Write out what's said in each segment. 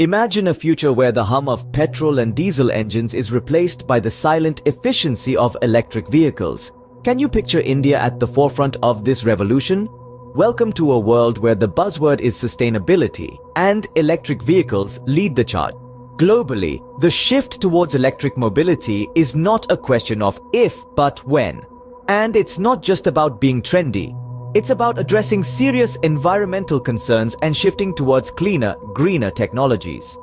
Imagine a future where the hum of petrol and diesel engines is replaced by the silent efficiency of electric vehicles. Can you picture India at the forefront of this revolution? Welcome to a world where the buzzword is sustainability, and electric vehicles lead the charge. Globally, the shift towards electric mobility is not a question of if, but when. And it's not just about being trendy. It's about addressing serious environmental concerns and shifting towards cleaner, greener technologies.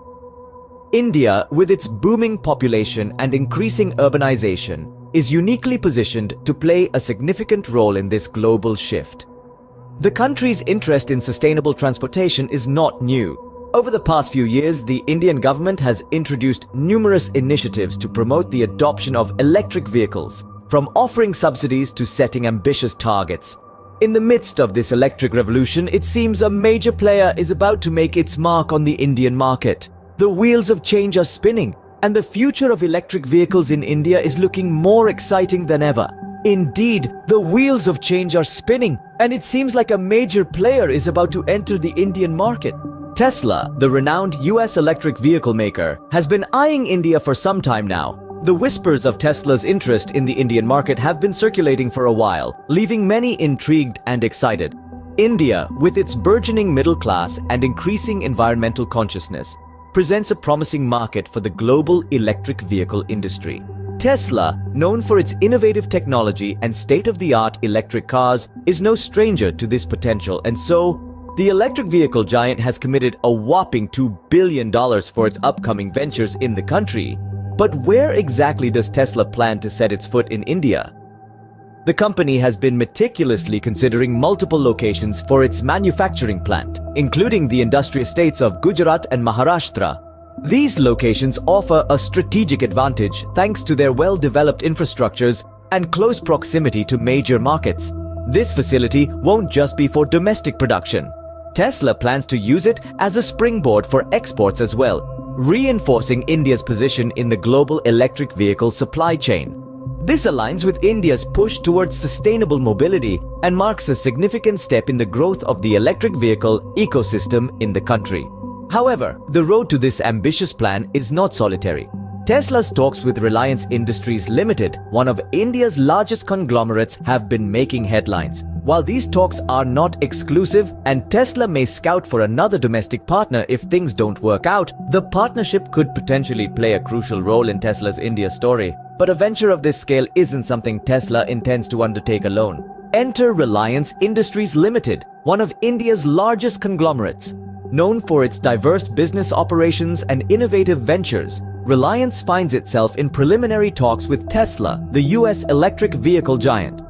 India, with its booming population and increasing urbanization, is uniquely positioned to play a significant role in this global shift. The country's interest in sustainable transportation is not new. Over the past few years, the Indian government has introduced numerous initiatives to promote the adoption of electric vehicles, from offering subsidies to setting ambitious targets. In the midst of this electric revolution, it seems a major player is about to make its mark on the Indian market. The wheels of change are spinning, and the future of electric vehicles in India is looking more exciting than ever. Indeed, the wheels of change are spinning, and it seems like a major player is about to enter the Indian market. Tesla, the renowned US electric vehicle maker, has been eyeing India for some time now. The whispers of Tesla's interest in the Indian market have been circulating for a while, leaving many intrigued and excited. India, with its burgeoning middle class and increasing environmental consciousness, presents a promising market for the global electric vehicle industry. Tesla, known for its innovative technology and state-of-the-art electric cars, is no stranger to this potential, and so the electric vehicle giant has committed a whopping $2 billion for its upcoming ventures in the country. But where exactly does Tesla plan to set its foot in India? The company has been meticulously considering multiple locations for its manufacturing plant, including the industrial states of Gujarat and Maharashtra. These locations offer a strategic advantage thanks to their well-developed infrastructures and close proximity to major markets. This facility won't just be for domestic production. Tesla plans to use it as a springboard for exports as well, reinforcing India's position in the global electric vehicle supply chain. This aligns with India's push towards sustainable mobility and marks a significant step in the growth of the electric vehicle ecosystem in the country. However, the road to this ambitious plan is not solitary. Tesla's talks with Reliance Industries Limited, one of India's largest conglomerates, have been making headlines. While these talks are not exclusive and Tesla may scout for another domestic partner if things don't work out, the partnership could potentially play a crucial role in Tesla's India story. But a venture of this scale isn't something Tesla intends to undertake alone. Enter Reliance Industries Limited, one of India's largest conglomerates. Known for its diverse business operations and innovative ventures, Reliance finds itself in preliminary talks with Tesla, the US electric vehicle giant.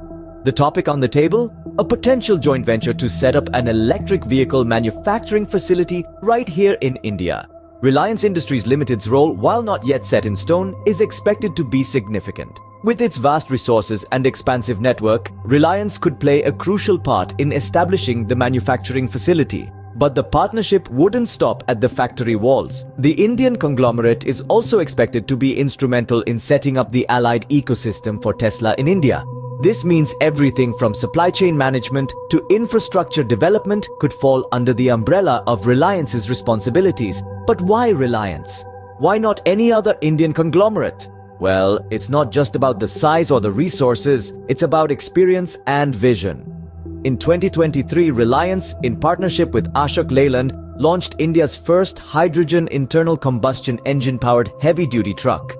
The topic on the table? A potential joint venture to set up an electric vehicle manufacturing facility right here in India. Reliance Industries Limited's role, while not yet set in stone, is expected to be significant. With its vast resources and expansive network, Reliance could play a crucial part in establishing the manufacturing facility. But the partnership wouldn't stop at the factory walls. The Indian conglomerate is also expected to be instrumental in setting up the allied ecosystem for Tesla in India. This means everything from supply chain management to infrastructure development could fall under the umbrella of Reliance's responsibilities. But why Reliance? Why not any other Indian conglomerate? Well, it's not just about the size or the resources, it's about experience and vision. In 2023, Reliance, in partnership with Ashok Leyland, launched India's first hydrogen internal combustion engine-powered heavy-duty truck.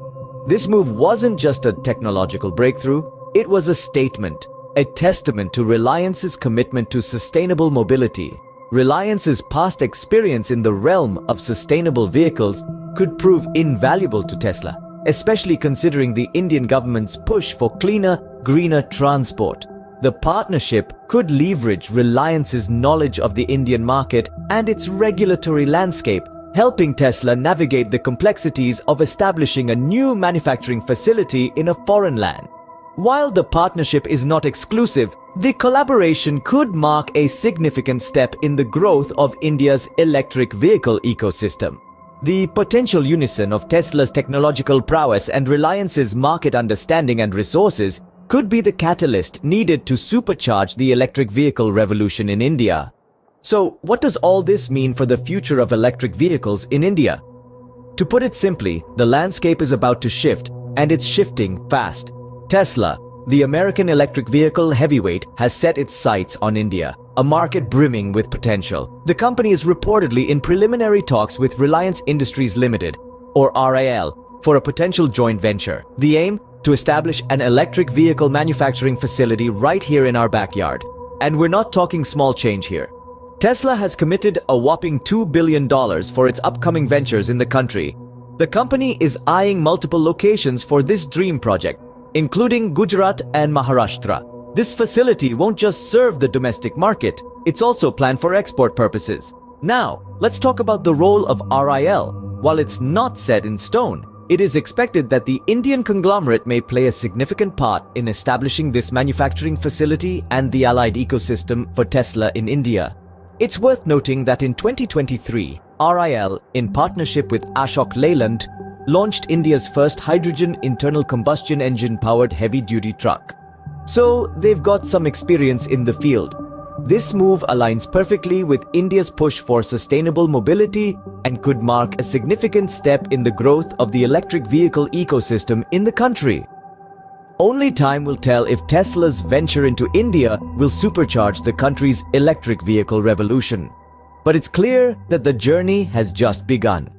This move wasn't just a technological breakthrough. It was a statement, a testament to Reliance's commitment to sustainable mobility. Reliance's past experience in the realm of sustainable vehicles could prove invaluable to Tesla, especially considering the Indian government's push for cleaner, greener transport. The partnership could leverage Reliance's knowledge of the Indian market and its regulatory landscape, helping Tesla navigate the complexities of establishing a new manufacturing facility in a foreign land. While the partnership is not exclusive, the collaboration could mark a significant step in the growth of India's electric vehicle ecosystem. The potential unison of Tesla's technological prowess and Reliance's market understanding and resources could be the catalyst needed to supercharge the electric vehicle revolution in India. So, what does all this mean for the future of electric vehicles in India? To put it simply, the landscape is about to shift, and it's shifting fast. Tesla, the American electric vehicle heavyweight, has set its sights on India, a market brimming with potential. The company is reportedly in preliminary talks with Reliance Industries Limited, or RIL, for a potential joint venture. The aim? To establish an electric vehicle manufacturing facility right here in our backyard. And we're not talking small change here. Tesla has committed a whopping $2 billion for its upcoming ventures in the country. The company is eyeing multiple locations for this dream project, including Gujarat and Maharashtra. This facility won't just serve the domestic market, it's also planned for export purposes. Now, let's talk about the role of RIL. While it's not set in stone, it is expected that the Indian conglomerate may play a significant part in establishing this manufacturing facility and the allied ecosystem for Tesla in India. It's worth noting that in 2023, RIL, in partnership with Ashok Leyland, launched India's first hydrogen internal combustion engine-powered heavy-duty truck. So, they've got some experience in the field. This move aligns perfectly with India's push for sustainable mobility and could mark a significant step in the growth of the electric vehicle ecosystem in the country. Only time will tell if Tesla's venture into India will supercharge the country's electric vehicle revolution. But it's clear that the journey has just begun.